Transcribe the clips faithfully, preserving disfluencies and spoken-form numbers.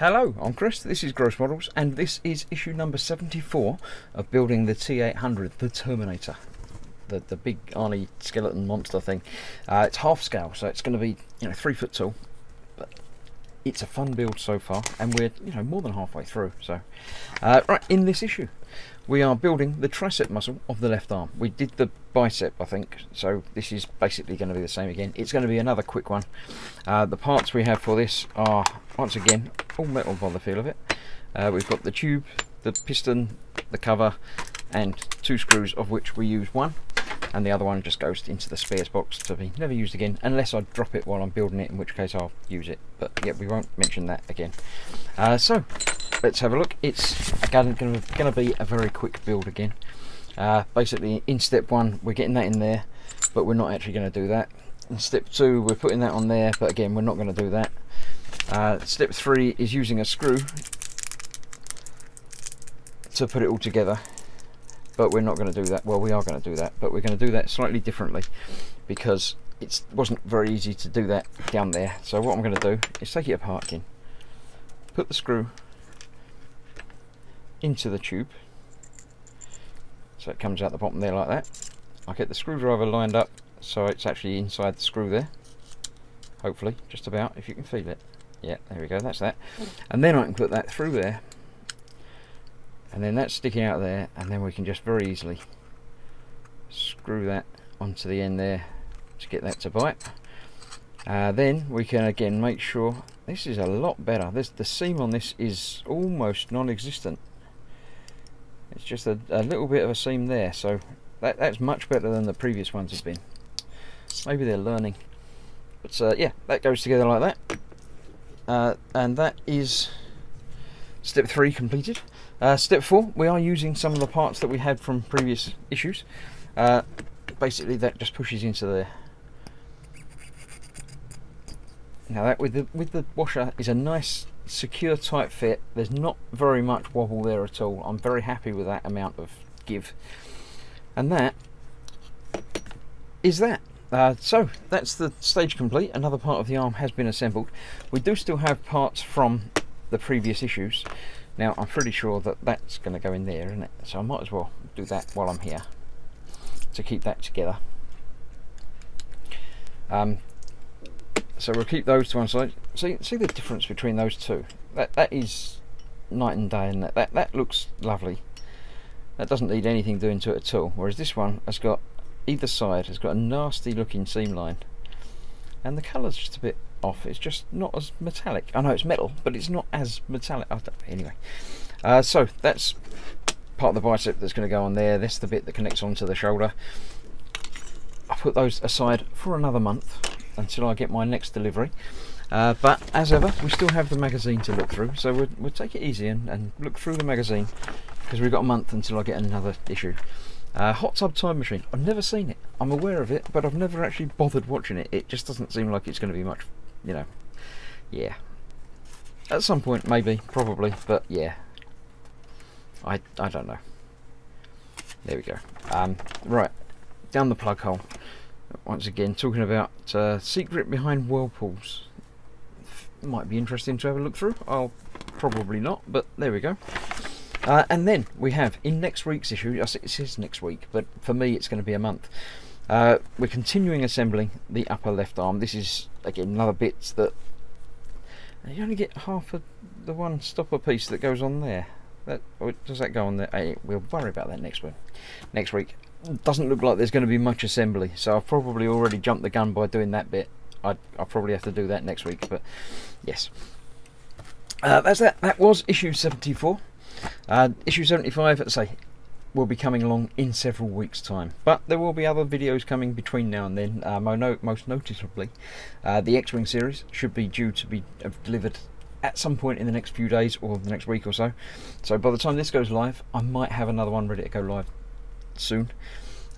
Hello, I'm Chris, this is Gross Models, and this is issue number seventy-four of building the T eight hundred, the Terminator, the, the big Arnie skeleton monster thing. Uh, it's half scale, so it's going to be, you know, three foot tall, but it's a fun build so far, and we're, you know, more than halfway through. So, uh, right, in this issue, we are building the tricep muscle of the left arm. We did the bicep, I think, so this is basically going to be the same again. It's going to be another quick one. Uh, the parts we have for this are, once again, all metal by the feel of it. Uh, we've got the tube, the piston, the cover, and two screws, of which we use one, and the other one just goes into the spares box to be never used again, unless I drop it while I'm building it, in which case I'll use it. But yeah, we won't mention that again. Uh, so let's have a look. It's again going to be a very quick build again. Uh, basically, in step one, we're getting that in there, but we're not actually going to do that. In step two, we're putting that on there, but again, we're not going to do that. Uh, step three is using a screw to put it all together, but we're not going to do that. Well, we are going to do that, but we're going to do that slightly differently because it wasn't very easy to do that down there. So what I'm going to do is take it apart again, put the screw into the tube, so it comes out the bottom there like that. I'll get the screwdriver lined up so it's actually inside the screw there, hopefully, just about, if you can feel it. Yeah, there we go, that's that. And then I can put that through there, and then that's sticking out there, and then we can just very easily screw that onto the end there to get that to bite. Uh, then we can again make sure, this is a lot better, this, the seam on this is almost non-existent. It's just a, a little bit of a seam there, so that, that's much better than the previous ones have been. Maybe they're learning. But uh, yeah, that goes together like that. Uh, and that is step three completed. Uh, step four, we are using some of the parts that we had from previous issues. Uh, basically, that just pushes into there. Now that with the with the washer is a nice, secure, tight fit. There's not very much wobble there at all. I'm very happy with that amount of give. And that is that. Uh, so that's the stage complete. Another part of the arm has been assembled. We do still have parts from the previous issues. Now I'm pretty sure that that's going to go in there, isn't it? So I might as well do that while I'm here to keep that together. Um, so we'll keep those to one side. See, see the difference between those two. That that is night and day, and that that that looks lovely. That doesn't need anything doing to it at all. Whereas this one has got, either side has got a nasty looking seam line, and the colour's just a bit off. It's just not as metallic. I know it's metal, but it's not as metallic. I don't, anyway, uh, so that's part of the bicep that's going to go on there. That's the bit that connects onto the shoulder. I put those aside for another month until I get my next delivery. Uh, but as ever, we still have the magazine to look through, so we'll, we'll take it easy and, and look through the magazine because we've got a month until I get another issue. Uh, Hot Tub Time Machine, I've never seen it. I'm aware of it, but I've never actually bothered watching it. It just doesn't seem like it's going to be much, you know. Yeah, at some point maybe, probably, but yeah, I, I don't know. There we go. Um, right, down the plug hole once again, talking about uh, secret behind whirlpools. Might be interesting to have a look through. I'll probably not, but there we go. Uh, and then we have, in next week's issue, it says next week, but for me it's going to be a month, uh, we're continuing assembling the upper left arm. This is again another bit that you only get half of the one stopper piece that goes on there. That, or does that go on there? Hey, we'll worry about that next week. Next week doesn't look like there's going to be much assembly, so I've probably already jumped the gun by doing that bit. I, I'll probably have to do that next week, but yes, uh, that's that. That was issue seventy-four. Uh, issue seventy-five, let's say, will be coming along in several weeks' time, but there will be other videos coming between now and then. Um, I know most noticeably, uh, the X-Wing series should be due to be delivered at some point in the next few days or the next week or so. So by the time this goes live, I might have another one ready to go live soon.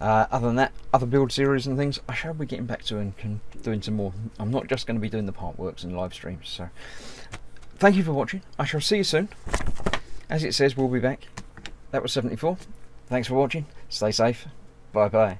Uh, other than that, other build series and things, I shall be getting back to and can, doing some more. I'm not just going to be doing the part works and live streams. So thank you for watching. I shall see you soon. As it says, we'll be back. That was seventy-four. Thanks for watching. Stay safe. Bye bye.